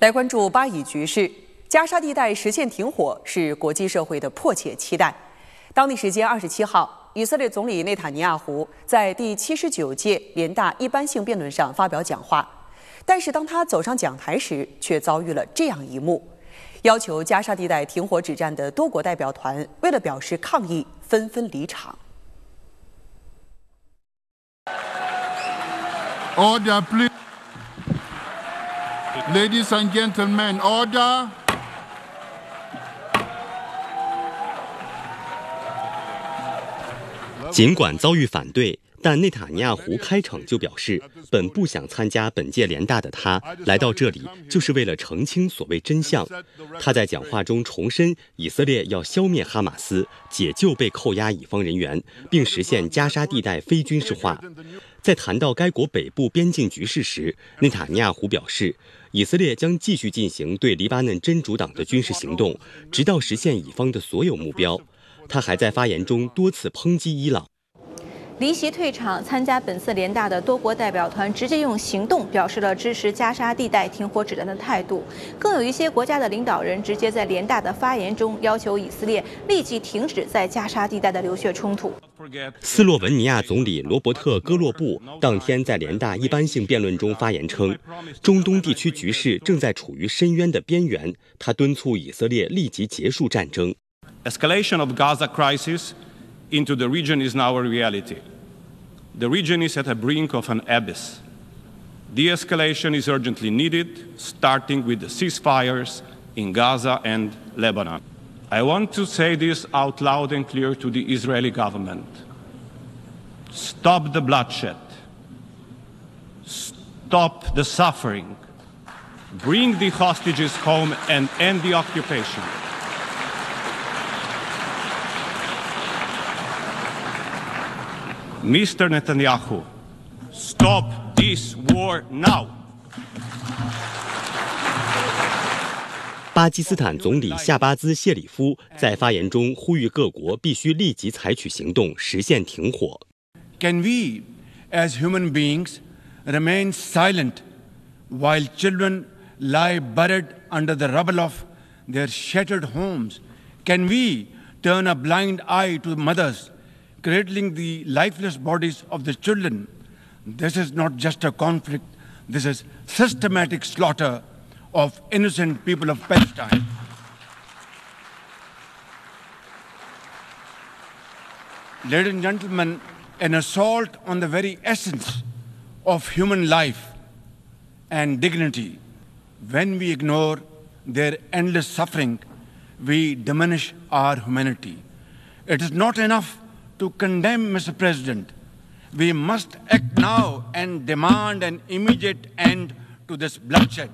来关注巴以局势，加沙地带实现停火是国际社会的迫切期待。当地时间27号，以色列总理内塔尼亚胡在第79届联大一般性辩论上发表讲话，但是当他走上讲台时，却遭遇了这样一幕。 要求加沙地带停火止战的多国代表团，为了表示抗议，纷纷离场。Order, please, ladies and gentlemen, order.尽管遭遇反对，但内塔尼亚胡开场就表示，本不想参加本届联大的他，来到这里就是为了澄清所谓真相。他在讲话中重申，以色列要消灭哈马斯，解救被扣押以方人员，并实现加沙地带非军事化。在谈到该国北部边境局势时，内塔尼亚胡表示，以色列将继续进行对黎巴嫩真主党的军事行动，直到实现以方的所有目标。 他还在发言中多次抨击伊朗。离席退场参加本次联大的多国代表团直接用行动表示了支持加沙地带停火止战的态度，更有一些国家的领导人直接在联大的发言中要求以色列立即停止在加沙地带的流血冲突。 斯洛文尼亚总理罗伯特·戈洛布当天在联大一般性辩论中发言称，中东地区局势正在处于深渊的边缘。他敦促以色列立即结束战争。 Escalation of Gaza crisis into the region is now a reality. The region is at the brink of an abyss. De-escalation is urgently needed, starting with the ceasefires in Gaza and Lebanon. I want to say this out loud and clear to the Israeli government. Stop the bloodshed. Stop the suffering. Bring the hostages home and end the occupation. Mr. Netanyahu, stop this war now. 巴基斯坦总理夏巴兹·谢里夫在发言中呼吁各国必须立即采取行动，实现停火。Can we, as human beings, remain silent while children lie buried under the rubble of their shattered homes? Can we turn a blind eye to mothers? Cradling the lifeless bodies of the children. This is not just a conflict. This is systematic slaughter of innocent people of Palestine. ，Ladies and gentlemen, an assault on the very essence of human life and dignity. When we ignore their endless suffering, we diminish our humanity. It is not enough. To condemn, Mr. President, we must act now and demand an immediate end to this bloodshed.